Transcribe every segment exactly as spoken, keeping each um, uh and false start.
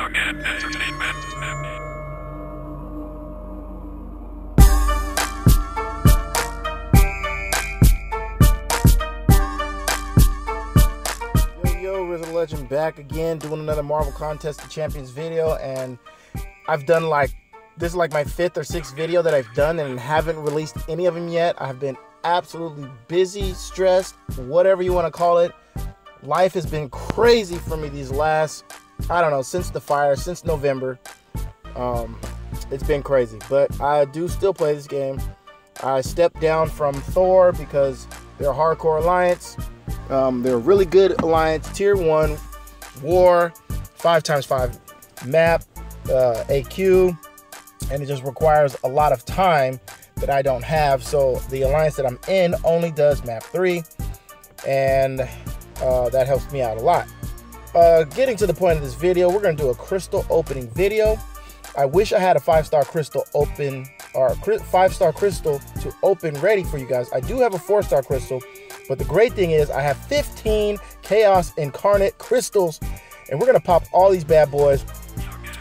Yo, RizzoTheLegend back again, doing another Marvel Contest of Champions video, and I've done like, this is like my fifth or sixth video that I've done and haven't released any of them yet. I've been absolutely busy, stressed, whatever you want to call it. Life has been crazy for me these last, I don't know, since the fire, since November. Um, it's been crazy, but I do still play this game. I stepped down from Thor because they're a hardcore alliance. Um, they're a really good alliance, tier one, war, five times five map, uh, A Q, and it just requires a lot of time that I don't have. So the alliance that I'm in only does map three, and Uh, that helps me out a lot. Uh, getting to the point of this video, we're gonna do a crystal opening video. I wish I had a five-star crystal open or five-star crystal to open ready for you guys. I do have a four-star crystal, but the great thing is I have fifteen Chaos Incarnate crystals, and we're gonna pop all these bad boys.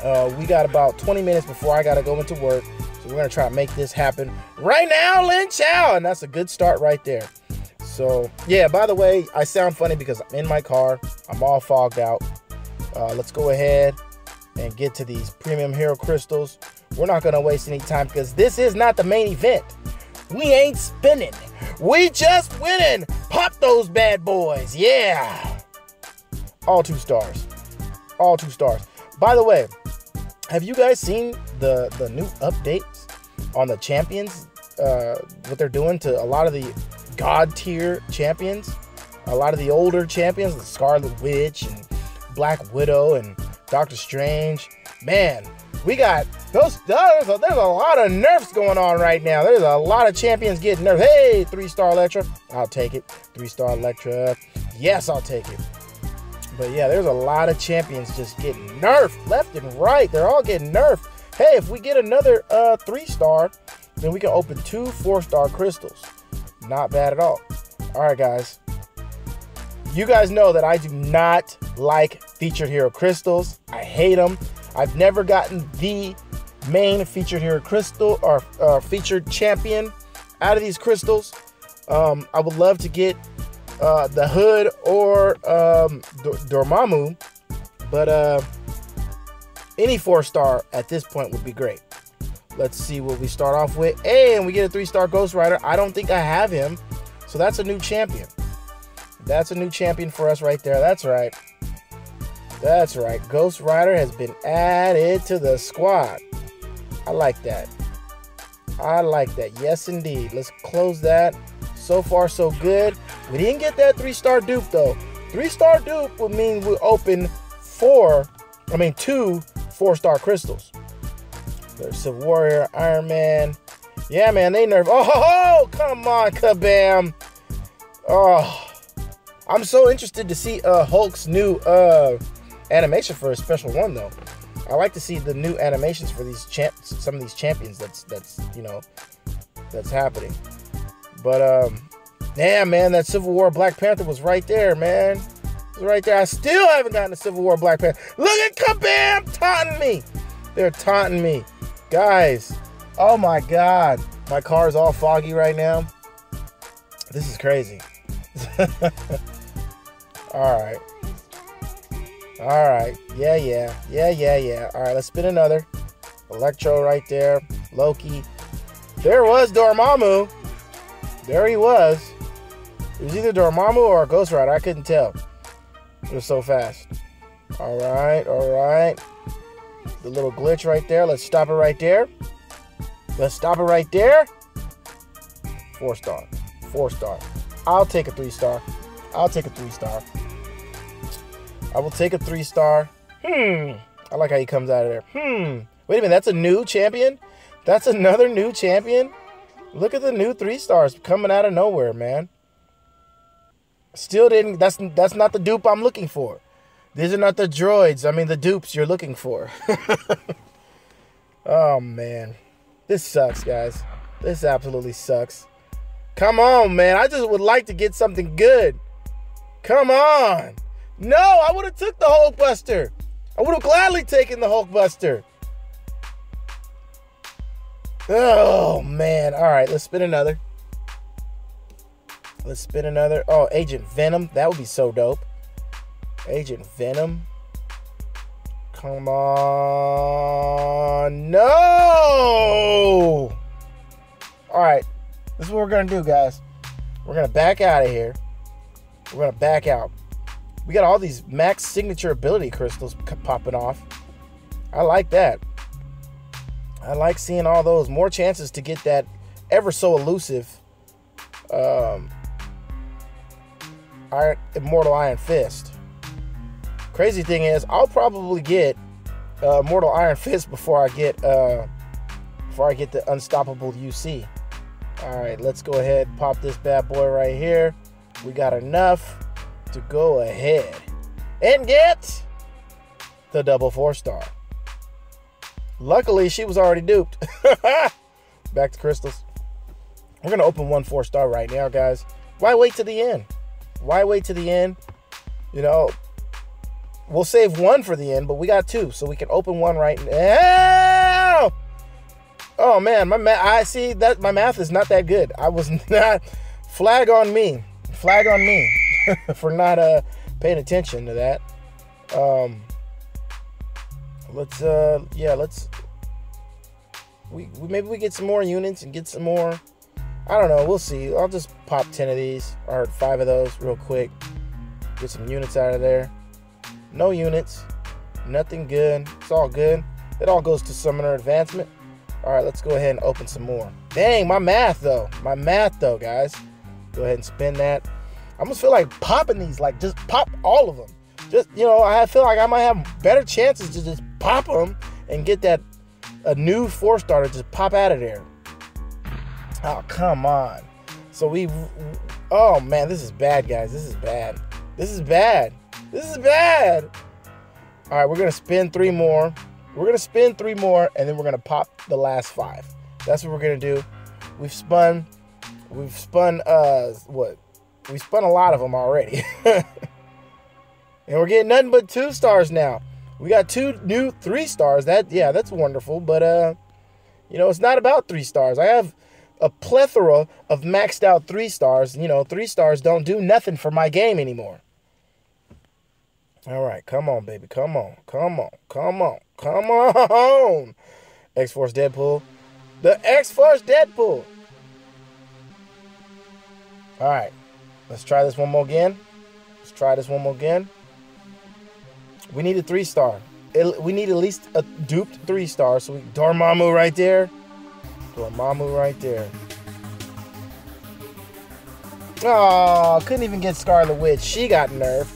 Uh, we got about twenty minutes before I gotta go into work, so we're gonna try to make this happen right now, Lin Chow, and that's a good start right there. So, yeah, by the way, I sound funny because I'm in my car. I'm all fogged out. Uh, let's go ahead and get to these premium hero crystals. We're not going to waste any time because this is not the main event. We ain't spinning. We just winning. Pop those bad boys. Yeah. All two stars. All two stars. By the way, have you guys seen the, the new updates on the champions? Uh, what they're doing to a lot of the God tier champions, a lot of the older champions, the Scarlet Witch and Black Widow and Doctor Strange. Man, we got those. There's a, there's a lot of nerfs going on right now. There's a lot of champions getting nerfed. Hey, three star Electra, I'll take it. Three star Electra, yes, I'll take it. But yeah, there's a lot of champions just getting nerfed left and right. They're all getting nerfed. Hey, if we get another uh, three star, then we can open two four star crystals. Not bad at all. All right, guys. You guys know that I do not like featured hero crystals. I hate them. I've never gotten the main featured hero crystal or uh, featured champion out of these crystals. Um, I would love to get uh, the Hood or um, Dormammu, but uh, any four star at this point would be great. Let's see what we start off with. Hey, and we get a three-star Ghost Rider. I don't think I have him. So that's a new champion. That's a new champion for us right there. That's right. That's right. Ghost Rider has been added to the squad. I like that. I like that. Yes, indeed. Let's close that. So far, so good. We didn't get that three-star dupe, though. Three-star dupe would mean we open four, I mean, two four-star crystals. There's Civil Warrior, Iron Man. Yeah, man, they nerf. Oh, ho, ho, come on, Kabam. Oh, I'm so interested to see uh, Hulk's new uh, animation for a special one, though. I like to see the new animations for these champ some of these champions. That's that's you know that's happening. But um, damn, man, that Civil War Black Panther was right there, man. It was right there. I still haven't gotten a Civil War Black Panther. Look at Kabam taunting me. They're taunting me. Guys, oh my God, my car is all foggy right now. This is crazy. All right. All right. Yeah, yeah. Yeah, yeah, yeah. All right, let's spin another. Electro right there. Loki. There was Dormammu. There he was. It was either Dormammu or a Ghost Rider. I couldn't tell. It was so fast. All right. All right. The little glitch right there. Let's stop it right there. Let's stop it right there. Four star. Four star. I'll take a three star. I'll take a three star. I will take a three star. Hmm. I like how he comes out of there. Hmm. Wait a minute. That's a new champion? That's another new champion? Look at the new three stars coming out of nowhere, man. Still didn't. That's, that's not the dupe I'm looking for. These are not the droids. I mean, the dupes you're looking for. Oh, man. This sucks, guys. This absolutely sucks. Come on, man. I just would like to get something good. Come on. No, I would have took the Hulkbuster. I would have gladly taken the Hulkbuster. Oh, man. All right, let's spin another. Let's spin another. Oh, Agent Venom. That would be so dope. Agent Venom. Come on. No! All right. This is what we're going to do, guys. We're going to back out of here. We're going to back out. We got all these max signature ability crystals popping off. I like that. I like seeing all those. More chances to get that ever so elusive um, Iron, Immortal Iron Fist. Crazy thing is, I'll probably get uh, Mortal Iron Fist before I get uh, before I get the Unstoppable U C. All right, let's go ahead and pop this bad boy right here. We got enough to go ahead and get the double four star. Luckily, she was already duped. Back to crystals. We're gonna open one four star right now, guys. Why wait to the end? Why wait to the end? You know, we'll save one for the end, but we got two, so we can open one right now. Oh man, my math, I see that my math is not that good. I was not, flag on me, flag on me for not uh, paying attention to that. Um, let's, uh, yeah, let's, we, we maybe we get some more units and get some more. I don't know, we'll see. I'll just pop ten of these, or five of those real quick. Get some units out of there. No units, nothing good, it's all good. It all goes to summoner advancement. All right, let's go ahead and open some more. Dang, my math though. My math though, guys. Go ahead and spin that. I almost feel like popping these, like just pop all of them. Just, you know, I feel like I might have better chances to just pop them and get that a new four star to just pop out of there. Oh, come on. So we, oh man, this is bad, guys. This is bad. This is bad. This is bad. All right, we're gonna spin three more. We're gonna spin three more, and then we're gonna pop the last five. That's what we're gonna do. We've spun, we've spun, uh, what? We spun a lot of them already. And we're getting nothing but two stars now. We got two new three stars. That, yeah, that's wonderful, but, uh, you know, it's not about three stars. I have a plethora of maxed out three stars. You know, three stars don't do nothing for my game anymore. All right, come on, baby. Come on, come on, come on, come on. X-Force Deadpool. The X-Force Deadpool. All right, let's try this one more again. Let's try this one more again. We need a three-star. We need at least a duped three-star. So we, Dormammu right there. Dormammu right there. Oh, couldn't even get Scarlet Witch. She got nerfed.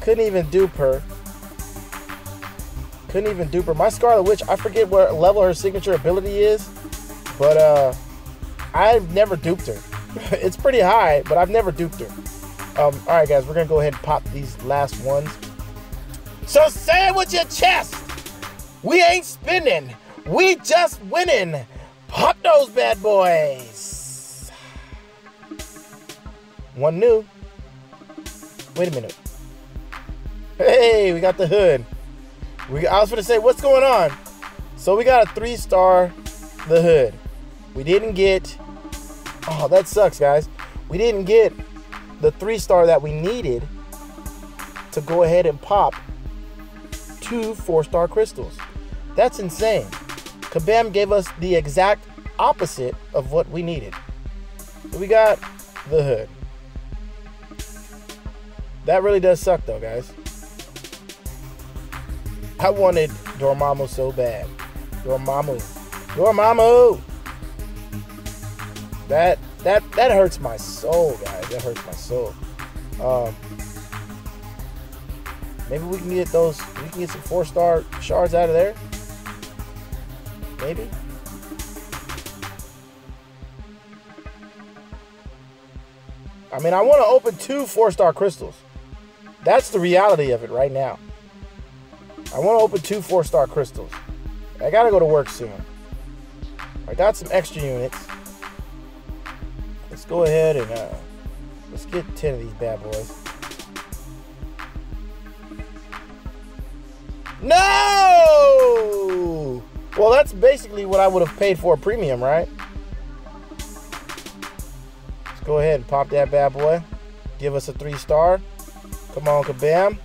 Couldn't even dupe her. Couldn't even dupe her. My Scarlet Witch, I forget what level her signature ability is, but uh, I've never duped her. It's pretty high, but I've never duped her. Um, all right, guys, we're gonna go ahead and pop these last ones. So say it with your chest. We ain't spinning. We just winning. Pop those bad boys. One new. Wait a minute. Hey, we got the Hood. We, I was going to say, what's going on? So we got a three-star the Hood. We didn't get... Oh, that sucks, guys. We didn't get the three-star that we needed to go ahead and pop two four-star crystals. That's insane. Kabam gave us the exact opposite of what we needed. So we got the Hood. That really does suck, though, guys. I wanted Dormammu so bad. Dormammu. Dormammu! That that that hurts my soul, guys. That hurts my soul. Um, maybe we can get those, we can get some four-star shards out of there. Maybe. I mean, I want to open two four-star crystals. That's the reality of it right now. I want to open two four-star crystals. I got to go to work soon. I got some extra units. Let's go ahead and uh, let's get ten of these bad boys. No! Well, that's basically what I would have paid for a premium, right? Let's go ahead and pop that bad boy. Give us a three star. Come on, Kabam.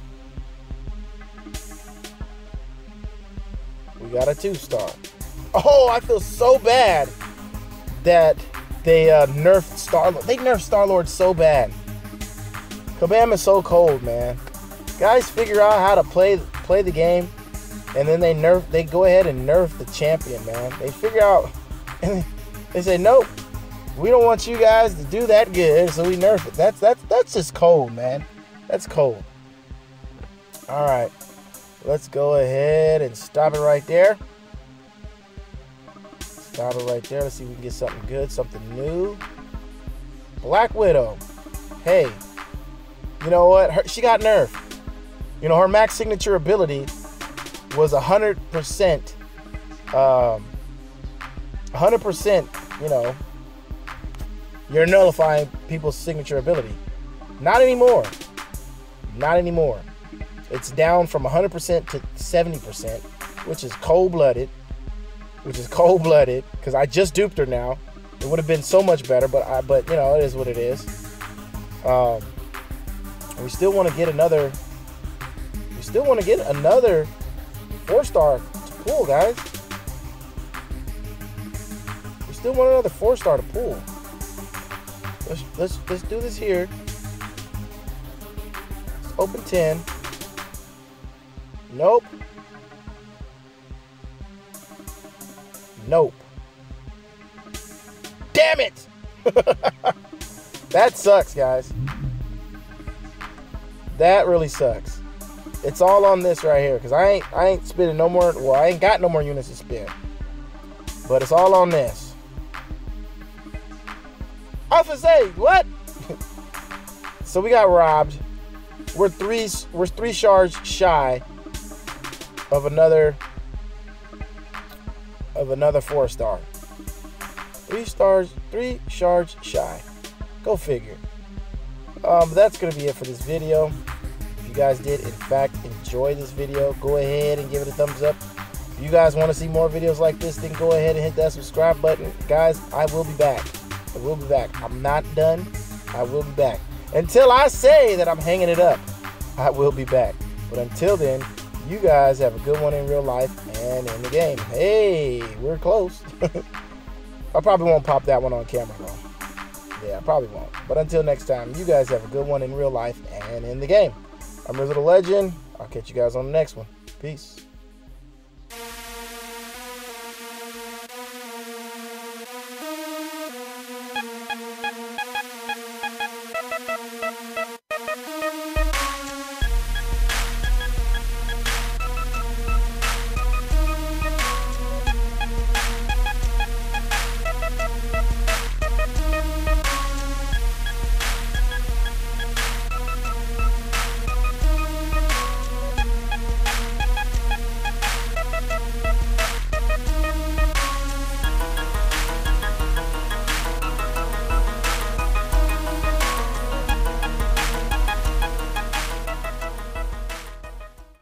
We got a two star. Oh, I feel so bad that they uh, nerfed Star Lord. They nerfed Star Lord so bad. Kabam is so cold, man. Guys figure out how to play play the game, and then they nerf. They go ahead and nerf the champion, man. They figure out, and they say, nope, we don't want you guys to do that good, so we nerf it. That's that's that's just cold, man. That's cold. All right, let's go ahead and stop it right there. Stop it right there. Let's see if we can get something good, something new. Black Widow. Hey, you know what? Her, she got nerfed. You know, her max signature ability was one hundred percent, um, one hundred percent, you know, you're nullifying people's signature ability. Not anymore. Not anymore. It's down from one hundred percent to seventy percent, which is cold-blooded, which is cold-blooded, because I just duped her now. It would have been so much better, but, I, but you know, it is what it is. Um, we still want to get another... Still want to get another four-star to pull, guys. We still want another four-star to pull. Let's let's let's do this here. Let's open ten. Nope. Nope. Damn it! That sucks, guys. That really sucks. It's all on this right here, because I ain't I ain't spinning no more. Well, I ain't got no more units to spin. But it's all on this. Office A, what? So we got robbed. We're three we're three shards shy of another of another four star. Three stars, three shards shy. Go figure. Um, that's gonna be it for this video. You guys did in fact enjoy this video, go ahead and give it a thumbs up. If you guys want to see more videos like this, then go ahead and hit that subscribe button. Guys, I will be back. I will be back. I'm not done. I will be back. Until I say that I'm hanging it up, I will be back. But until then, you guys have a good one in real life and in the game. Hey, we're close. I probably won't pop that one on camera though. Yeah, I probably won't. But until next time, you guys have a good one in real life and in the game. I'm Rizzo the Legend. I'll catch you guys on the next one. Peace.